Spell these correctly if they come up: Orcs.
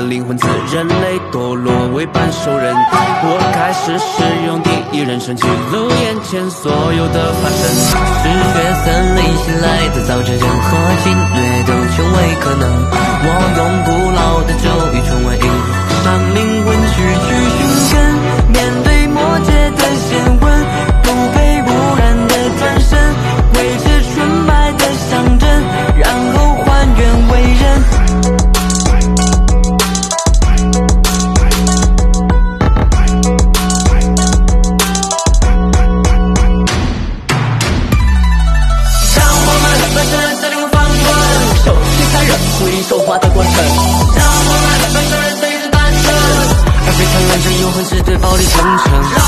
的灵魂自认累堕落为半兽人。我开始使用第一人称记录眼前所有的发生。嗜血森林醒来的早晨，任何侵略都成为可能。我用古老的咒语重温一场灵魂去寻根，面对魔界的暄问，不卑不染的转身，维持纯白的象征，然后还原为人。 手滑的过程，让我们的半兽人随之诞生，而非常认真，又会是对暴力忠诚。